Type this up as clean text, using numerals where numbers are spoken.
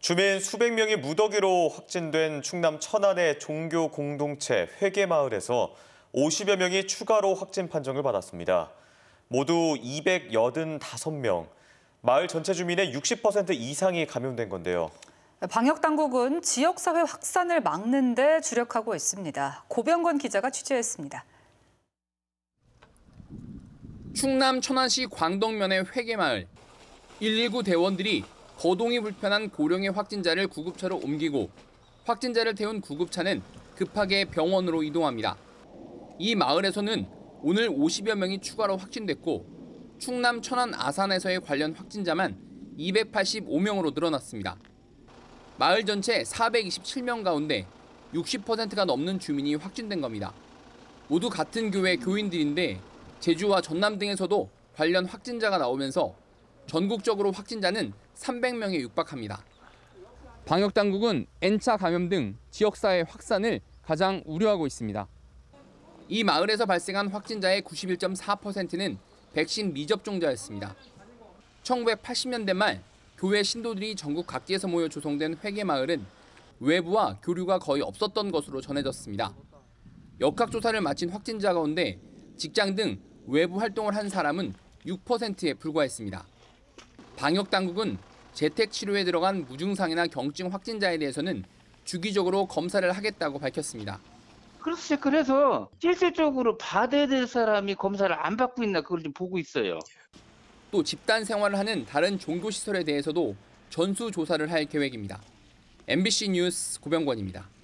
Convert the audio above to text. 주민 수백 명이 무더기로 확진된 충남 천안의 종교 공동체 회개마을에서 50여 명이 추가로 확진 판정을 받았습니다. 모두 285명, 마을 전체 주민의 60% 이상이 감염된 건데요. 방역당국은 지역사회 확산을 막는 데 주력하고 있습니다. 고병권 기자가 취재했습니다. 충남 천안시 광덕면의 회개마을. 119 대원들이 거동이 불편한 고령의 확진자를 구급차로 옮기고 확진자를 태운 구급차는 급하게 병원으로 이동합니다. 이 마을에서는 오늘 50여 명이 추가로 확진됐고 충남 천안 아산에서의 관련 확진자만 285명으로 늘어났습니다. 마을 전체 427명 가운데 60%가 넘는 주민이 확진된 겁니다. 모두 같은 교회 교인들인데 제주와 전남 등에서도 관련 확진자가 나오면서 전국적으로 확진자는 300명에 육박합니다. 방역당국은 N차 감염 등 지역사회 확산을 가장 우려하고 있습니다. 이 마을에서 발생한 확진자의 91.4%는 백신 미접종자였습니다. 1980년대 말 교회 신도들이 전국 각지에서 모여 조성된 회개마을은 외부와 교류가 거의 없었던 것으로 전해졌습니다. 역학조사를 마친 확진자 가운데 직장 등 외부 활동을 한 사람은 6%에 불과했습니다. 방역당국은 재택치료에 들어간 무증상이나 경증 확진자에 대해서는 주기적으로 검사를 하겠다고 밝혔습니다. 그렇지, 그래서 실질적으로 받아야 될 사람이 검사를 안 받고 있나 그걸 좀 보고 있어요. 또 집단 생활을 하는 다른 종교시설에 대해서도 전수조사를 할 계획입니다. MBC 뉴스 고병권입니다.